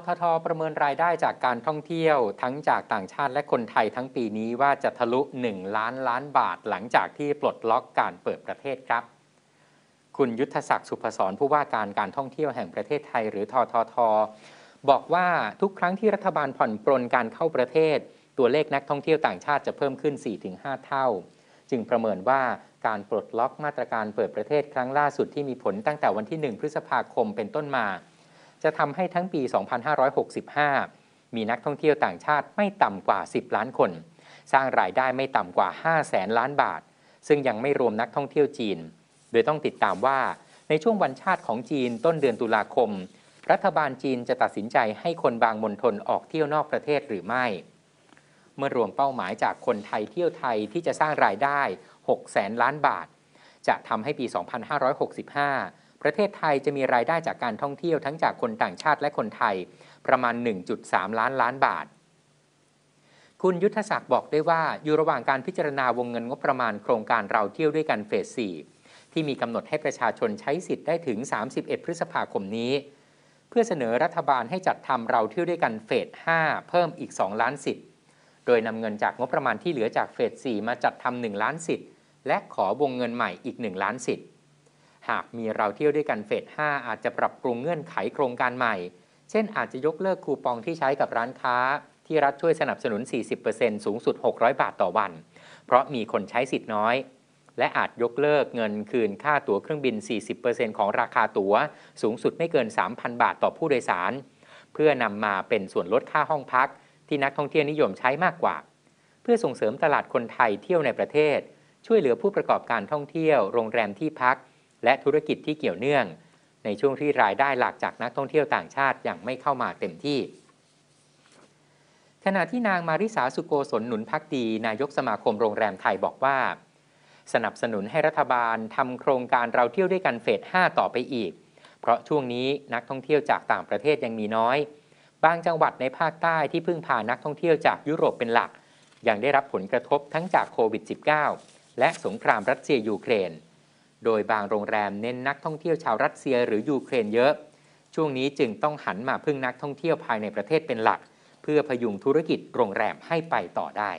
ทท.ประเมินรายได้จากการท่องเที่ยวทั้งจากต่างชาติและคนไทยทั้งปีนี้ว่าจะทะลุ1 ล้านล้านบาทหลังจากที่ปลดล็อกการเปิดประเทศครับคุณยุทธศักดิ์สุภศรผู้ว่าการการท่องเที่ยวแห่งประเทศไทยหรือททท.บอกว่าทุกครั้งที่รัฐบาลผ่อนปรนการเข้าประเทศตัวเลขนักท่องเที่ยวต่างชาติจะเพิ่มขึ้น 4-5 เท่าจึงประเมินว่าการปลดล็อกมาตรการเปิดประเทศครั้งล่าสุดที่มีผลตั้งแต่วันที่ 1 พฤษภาคมเป็นต้นมาจะทำให้ทั้งปี 2565 มีนักท่องเที่ยวต่างชาติไม่ต่ำกว่า 10 ล้านคนสร้างรายได้ไม่ต่ำกว่า 500,000 ล้านบาทซึ่งยังไม่รวมนักท่องเที่ยวจีนโดยต้องติดตามว่าในช่วงวันชาติของจีนต้นเดือนตุลาคมรัฐบาลจีนจะตัดสินใจให้คนบางมณฑลออกเที่ยวนอกประเทศหรือไม่เมื่อรวมเป้าหมายจากคนไทยเที่ยวไทยที่จะสร้างรายได้ 600,000 ล้านบาทจะทำให้ปี 2565 ประเทศไทยจะมีรายได้จากการท่องเที่ยวทั้งจากคนต่างชาติและคนไทยประมาณ 1.3 ล้านล้านบาทคุณยุทธศักดิ์บอกได้ว่าอยู่ระหว่างการพิจารณาวงเงินงบประมาณโครงการเราเที่ยวด้วยกันเฟส 4ที่มีกำหนดให้ประชาชนใช้สิทธิ์ได้ถึง 31 พฤษภาคมนี้เพื่อเสนอรัฐบาลให้จัดทำเราเที่ยวด้วยกันเฟส 5เพิ่มอีก 2 ล้านสิทธิ์โดยนำเงินจากงบประมาณที่เหลือจากเฟส 4มาจัดทำ 1 ล้านสิทธิ์และขอวงเงินใหม่อีก 1 ล้านสิทธิ์หากมีเราเที่ยวด้วยกันเฟส 5อาจจะปรับปรุงเงื่อนไขโครงการใหม่เช่นอาจจะยกเลิกคูปองที่ใช้กับร้านค้าที่รัฐช่วยสนับสนุน 40% สูงสุด 600 บาทต่อวันเพราะมีคนใช้สิทธิ์น้อยและอาจยกเลิกเงินคืนค่าตั๋วเครื่องบิน 40% ของราคาตั๋วสูงสุดไม่เกิน 3,000 บาทต่อผู้โดยสารเพื่อนำมาเป็นส่วนลดค่าห้องพักที่นักท่องเที่ยวนิยมใช้มากกว่าเพื่อส่งเสริมตลาดคนไทยเที่ยวในประเทศช่วยเหลือผู้ประกอบการท่องเที่ยวโรงแรมที่พักและธุรกิจที่เกี่ยวเนื่องในช่วงที่รายได้หลักจากนักท่องเที่ยวต่างชาติยังไม่เข้ามาเต็มที่ขณะที่นางมาริสาสุโกศลหนุนภักดีนายกสมาคมโรงแรมไทยบอกว่าสนับสนุนให้รัฐบาลทำโครงการเราเที่ยวด้วยกันเฟส 5 ต่อไปอีกเพราะช่วงนี้นักท่องเที่ยวจากต่างประเทศยังมีน้อยบางจังหวัดในภาคใต้ที่พึ่งพานักท่องเที่ยวจากยุโรปเป็นหลักยังได้รับผลกระทบทั้งจากโควิด -19 และสงครามรัสเซียยูเครนโดยบางโรงแรมเน้นนักท่องเที่ยวชาวรัสเซียหรือยูเครนเยอะช่วงนี้จึงต้องหันมาพึ่งนักท่องเที่ยวภายในประเทศเป็นหลักเพื่อพยุงธุรกิจโรงแรมให้ไปต่อได้